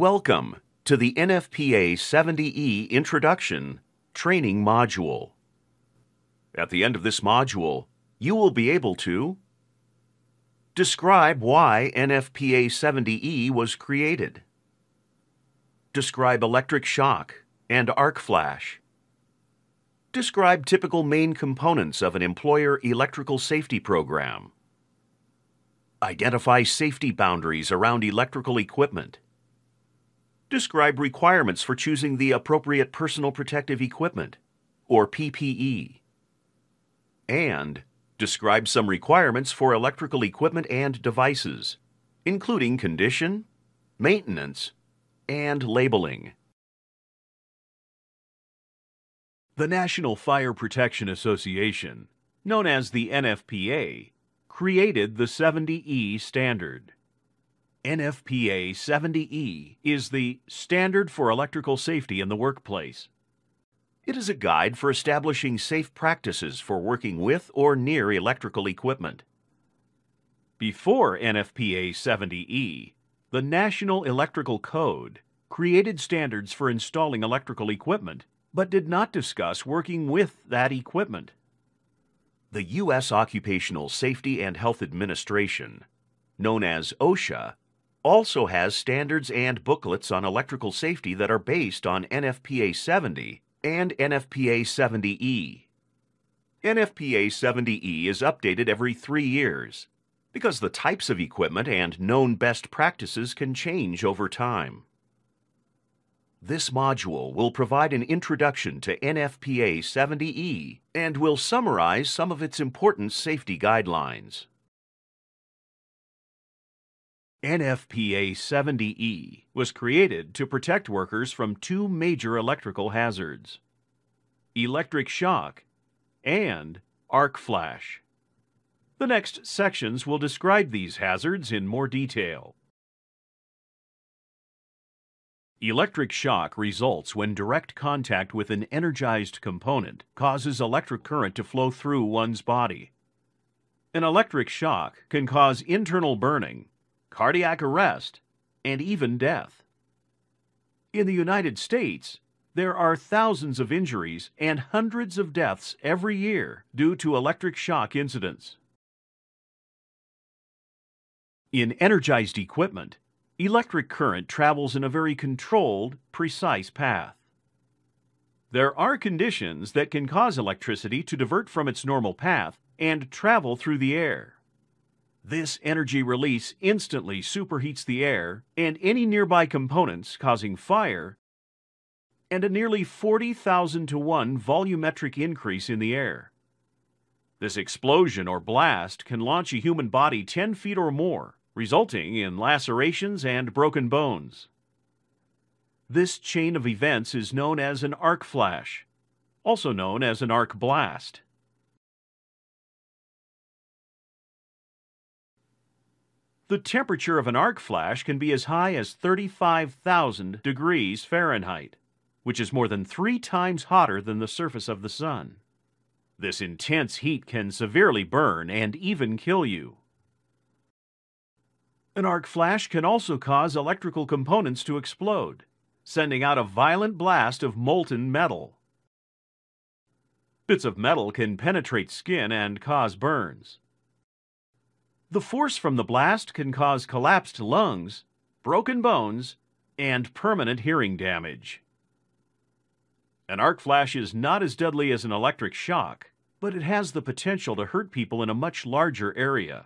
Welcome to the NFPA 70E Introduction Training Module. At the end of this module, you will be able to describe why NFPA 70E was created, describe electric shock and arc flash, describe typical main components of an employer electrical safety program, identify safety boundaries around electrical equipment, describe requirements for choosing the appropriate personal protective equipment, or PPE, and describe some requirements for electrical equipment and devices, including condition, maintenance, and labeling. The National Fire Protection Association, known as the NFPA, created the 70E standard. NFPA 70E is the Standard for Electrical Safety in the Workplace. It is a guide for establishing safe practices for working with or near electrical equipment. Before NFPA 70E, the National Electrical Code created standards for installing electrical equipment, but did not discuss working with that equipment. The U.S. Occupational Safety and Health Administration, known as OSHA, also has standards and booklets on electrical safety that are based on NFPA 70 and NFPA 70E. NFPA 70E is updated every 3 years because the types of equipment and known best practices can change over time. This module will provide an introduction to NFPA 70E and will summarize some of its important safety guidelines. NFPA 70E was created to protect workers from two major electrical hazards: electric shock and arc flash. The next sections will describe these hazards in more detail. Electric shock results when direct contact with an energized component causes electric current to flow through one's body. An electric shock can cause internal burning, cardiac arrest, and even death. In the United States, there are thousands of injuries and hundreds of deaths every year due to electric shock incidents. In energized equipment, electric current travels in a very controlled, precise path. There are conditions that can cause electricity to divert from its normal path and travel through the air. This energy release instantly superheats the air and any nearby components, causing fire and a nearly 40,000 to 1 volumetric increase in the air. This explosion or blast can launch a human body 10 feet or more, resulting in lacerations and broken bones. This chain of events is known as an arc flash, also known as an arc blast. The temperature of an arc flash can be as high as 35,000 degrees Fahrenheit, which is more than 3 times hotter than the surface of the sun. This intense heat can severely burn and even kill you. An arc flash can also cause electrical components to explode, sending out a violent blast of molten metal. Bits of metal can penetrate skin and cause burns. The force from the blast can cause collapsed lungs, broken bones, and permanent hearing damage. An arc flash is not as deadly as an electric shock, but it has the potential to hurt people in a much larger area.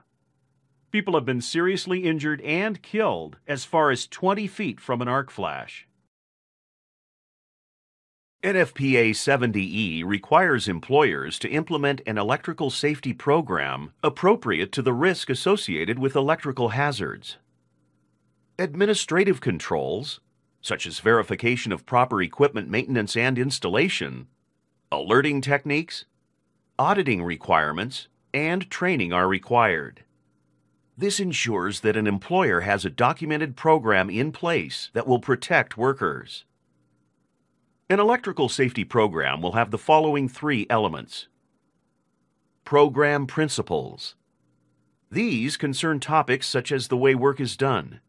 People have been seriously injured and killed as far as 20 feet from an arc flash. NFPA 70E requires employers to implement an electrical safety program appropriate to the risk associated with electrical hazards. Administrative controls, such as verification of proper equipment maintenance and installation, alerting techniques, auditing requirements, and training are required. This ensures that an employer has a documented program in place that will protect workers. An electrical safety program will have the following 3 elements. Program principles. These concern topics such as the way work is done,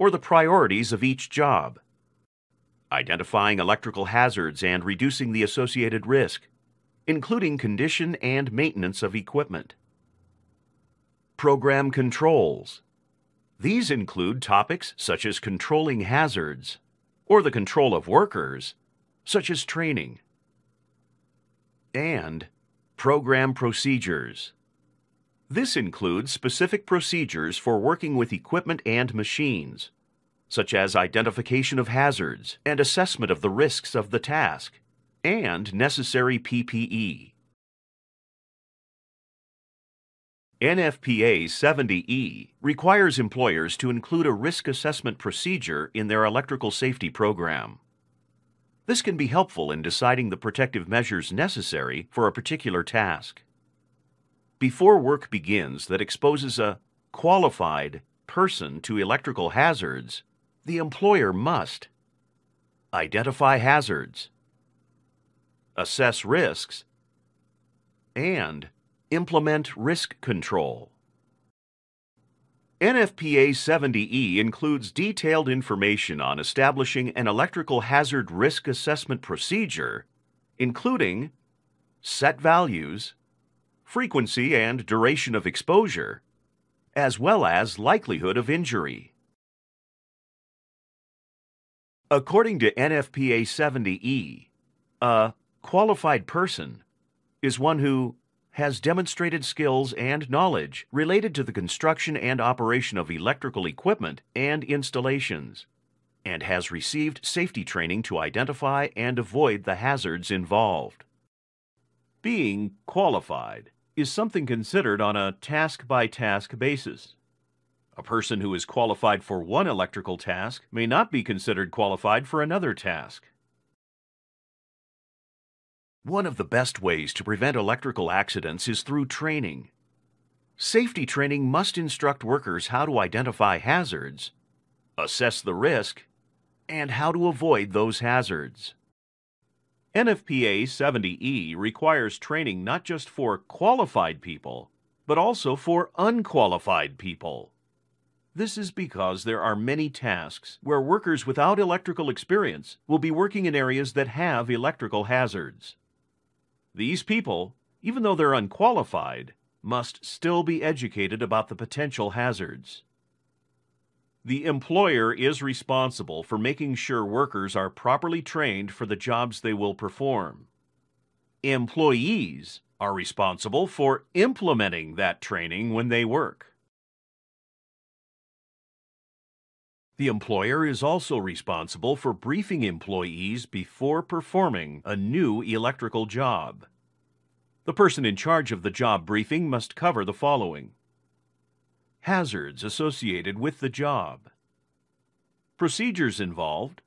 or the priorities of each job. Identifying electrical hazards and reducing the associated risk, including condition and maintenance of equipment. Program controls. These include topics such as controlling hazards or the control of workers, such as training. And program procedures. This includes specific procedures for working with equipment and machines, such as identification of hazards and assessment of the risks of the task, and necessary PPE. NFPA 70E requires employers to include a risk assessment procedure in their electrical safety program. This can be helpful in deciding the protective measures necessary for a particular task. Before work begins that exposes a qualified person to electrical hazards, the employer must identify hazards, assess risks, and implement risk control. NFPA 70E includes detailed information on establishing an electrical hazard risk assessment procedure, including set values, frequency and duration of exposure, as well as likelihood of injury. According to NFPA 70E, a qualified person is one who has demonstrated skills and knowledge related to the construction and operation of electrical equipment and installations, and has received safety training to identify and avoid the hazards involved. Being qualified is something considered on a task-by-task basis. A person who is qualified for one electrical task may not be considered qualified for another task. One of the best ways to prevent electrical accidents is through training. Safety training must instruct workers how to identify hazards, assess the risk, and how to avoid those hazards. NFPA 70E requires training not just for qualified people, but also for unqualified people. This is because there are many tasks where workers without electrical experience will be working in areas that have electrical hazards. These people, even though they're unqualified, must still be educated about the potential hazards. The employer is responsible for making sure workers are properly trained for the jobs they will perform. Employees are responsible for implementing that training when they work. The employer is also responsible for briefing employees before performing a new electrical job. The person in charge of the job briefing must cover the following: hazards associated with the job, procedures involved,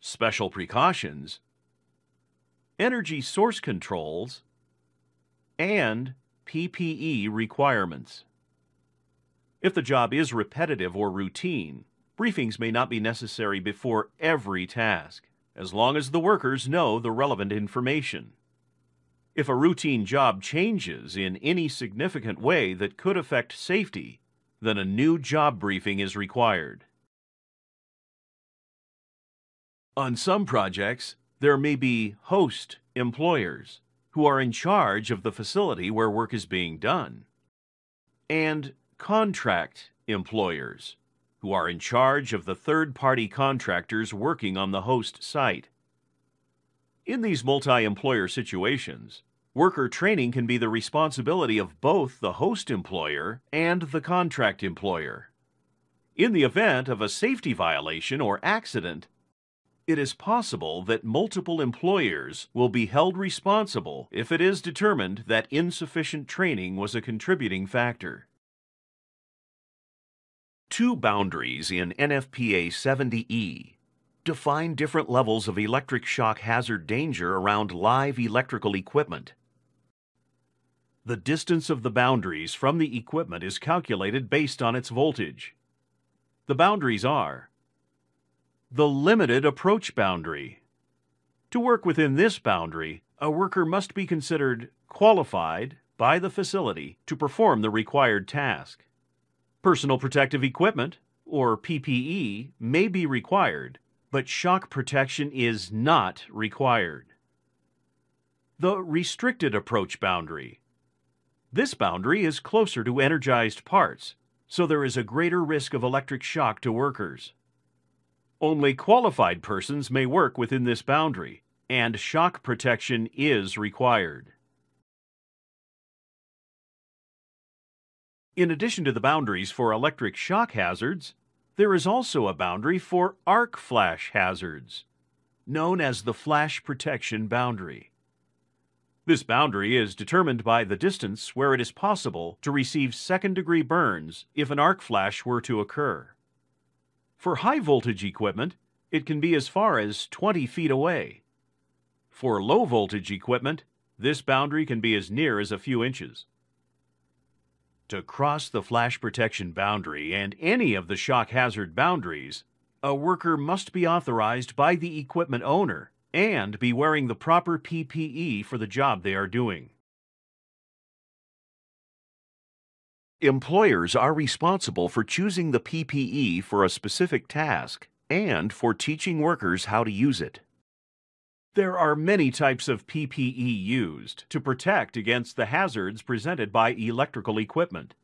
special precautions, energy source controls, and PPE requirements. If the job is repetitive or routine, briefings may not be necessary before every task, as long as the workers know the relevant information. If a routine job changes in any significant way that could affect safety, then a new job briefing is required. On some projects, there may be host employers who are in charge of the facility where work is being done, and contract employers who are in charge of the third-party contractors working on the host site. In these multi-employer situations, worker training can be the responsibility of both the host employer and the contract employer. In the event of a safety violation or accident, it is possible that multiple employers will be held responsible if it is determined that insufficient training was a contributing factor. Two boundaries in NFPA 70E define different levels of electric shock hazard danger around live electrical equipment. The distance of the boundaries from the equipment is calculated based on its voltage. The boundaries are: the limited approach boundary. To work within this boundary, a worker must be considered qualified by the facility to perform the required task. Personal protective equipment or PPE, may be required, but shock protection is not required. The restricted approach boundary. This boundary is closer to energized parts, so there is a greater risk of electric shock to workers. Only qualified persons may work within this boundary, and shock protection is required. In addition to the boundaries for electric shock hazards, there is also a boundary for arc flash hazards, known as the flash protection boundary. This boundary is determined by the distance where it is possible to receive second-degree burns if an arc flash were to occur. For high-voltage equipment, it can be as far as 20 feet away. For low-voltage equipment, this boundary can be as near as a few inches. To cross the flash protection boundary and any of the shock hazard boundaries, a worker must be authorized by the equipment owner and be wearing the proper PPE for the job they are doing. Employers are responsible for choosing the PPE for a specific task and for teaching workers how to use it. There are many types of PPE used to protect against the hazards presented by electrical equipment.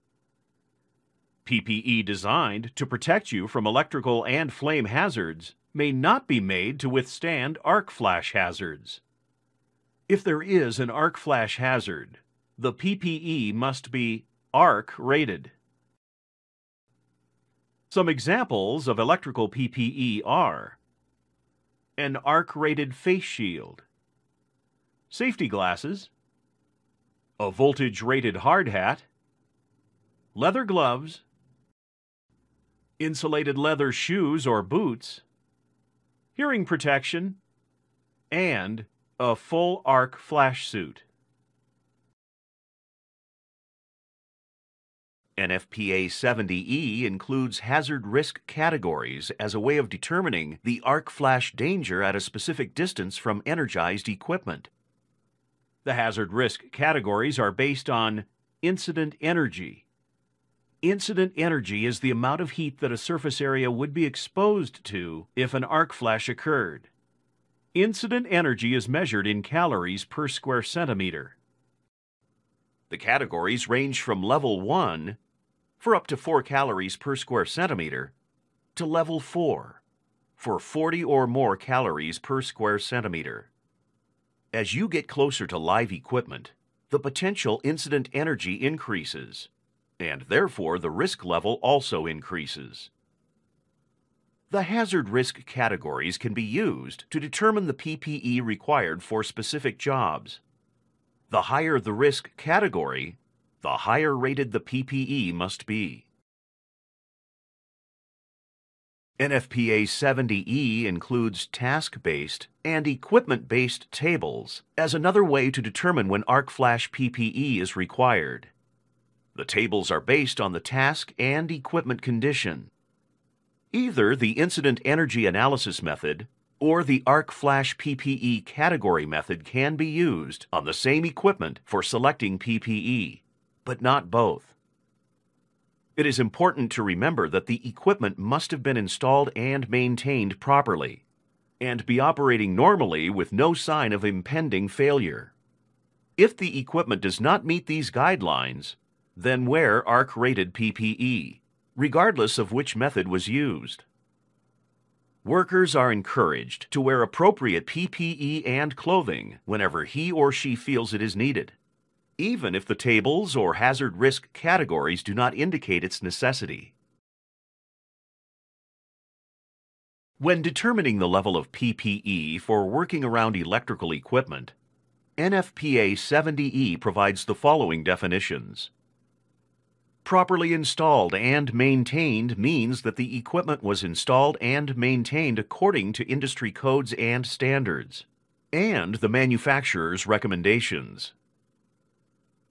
PPE designed to protect you from electrical and flame hazards may not be made to withstand arc flash hazards. If there is an arc flash hazard, the PPE must be arc rated. Some examples of electrical PPE are: an arc-rated face shield, safety glasses, a voltage-rated hard hat, leather gloves, insulated leather shoes or boots, hearing protection, and a full arc flash suit. NFPA 70E includes hazard risk categories as a way of determining the arc flash danger at a specific distance from energized equipment. The hazard risk categories are based on incident energy. Incident energy is the amount of heat that a surface area would be exposed to if an arc flash occurred. Incident energy is measured in calories per square centimeter. The categories range from level 1, for up to 4 calories per square centimeter, to level 4, for 40 or more calories per square centimeter. As you get closer to live equipment, the potential incident energy increases, and therefore the risk level also increases. The hazard risk categories can be used to determine the PPE required for specific jobs. The higher the risk category, the higher rated the PPE must be. NFPA 70E includes task-based and equipment-based tables as another way to determine when arc flash PPE is required. The tables are based on the task and equipment condition. Either the incident energy analysis method or the arc flash PPE category method can be used on the same equipment for selecting PPE, but not both. It is important to remember that the equipment must have been installed and maintained properly, and be operating normally with no sign of impending failure. If the equipment does not meet these guidelines, then wear arc-rated PPE, regardless of which method was used. Workers are encouraged to wear appropriate PPE and clothing whenever he or she feels it is needed, even if the tables or hazard risk categories do not indicate its necessity. When determining the level of PPE for working around electrical equipment, NFPA 70E provides the following definitions. Properly installed and maintained means that the equipment was installed and maintained according to industry codes and standards, and the manufacturer's recommendations.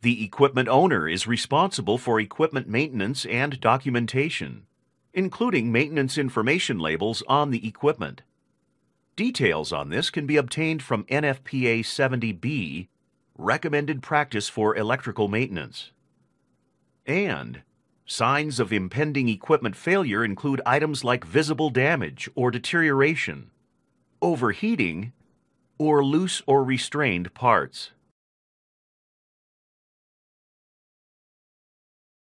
The equipment owner is responsible for equipment maintenance and documentation, including maintenance information labels on the equipment. Details on this can be obtained from NFPA 70B, Recommended Practice for Electrical Maintenance, and Signs of impending equipment failure include items like visible damage or deterioration, overheating, or loose or restrained parts.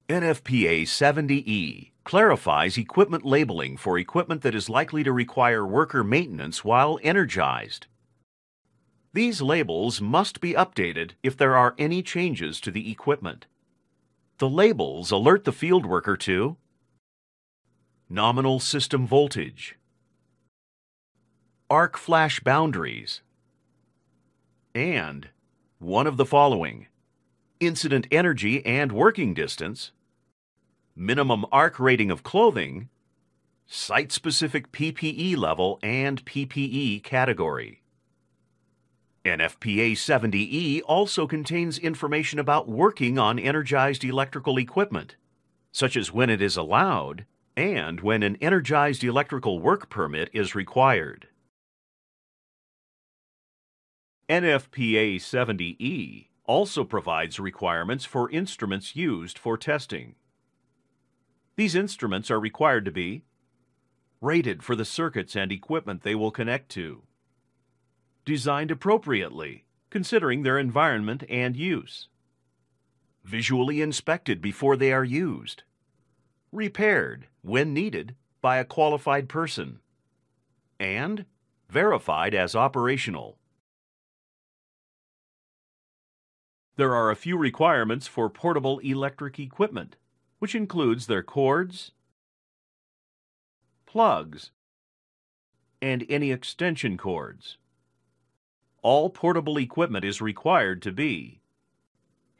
NFPA 70E clarifies equipment labeling for equipment that is likely to require worker maintenance while energized. These labels must be updated if there are any changes to the equipment. The labels alert the field worker to nominal system voltage, arc flash boundaries, and one of the following: incident energy and working distance, minimum arc rating of clothing, site-specific PPE level and PPE category. NFPA 70E also contains information about working on energized electrical equipment, such as when it is allowed and when an energized electrical work permit is required. NFPA 70E also provides requirements for instruments used for testing. These instruments are required to be rated for the circuits and equipment they will connect to, designed appropriately, considering their environment and use, visually inspected before they are used, repaired when needed by a qualified person, and verified as operational. There are a few requirements for portable electric equipment, which includes their cords, plugs, and any extension cords. All portable equipment is required to be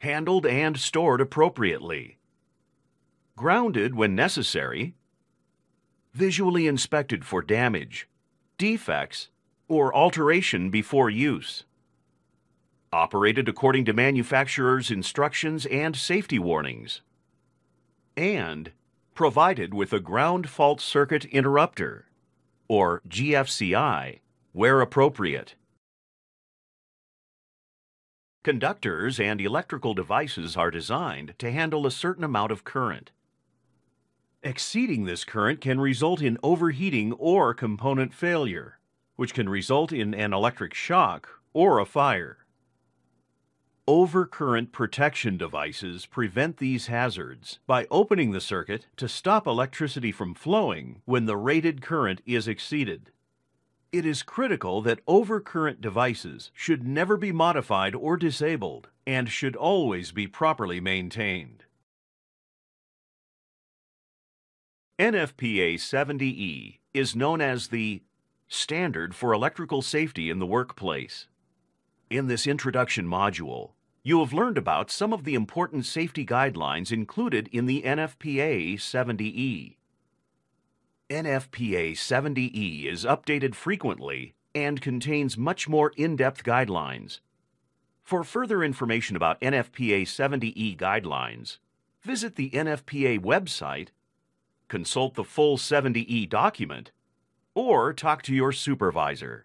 handled and stored appropriately, grounded when necessary, visually inspected for damage, defects, or alteration before use, operated according to manufacturer's instructions and safety warnings, and provided with a ground fault circuit interrupter, or GFCI, where appropriate. Conductors and electrical devices are designed to handle a certain amount of current. Exceeding this current can result in overheating or component failure, which can result in an electric shock or a fire. Overcurrent protection devices prevent these hazards by opening the circuit to stop electricity from flowing when the rated current is exceeded. It is critical that overcurrent devices should never be modified or disabled and should always be properly maintained. NFPA 70E is known as the Standard for Electrical Safety in the Workplace. In this introduction module, you have learned about some of the important safety guidelines included in the NFPA 70E. NFPA 70E is updated frequently and contains much more in-depth guidelines. For further information about NFPA 70E guidelines, visit the NFPA website, consult the full 70E document, or talk to your supervisor.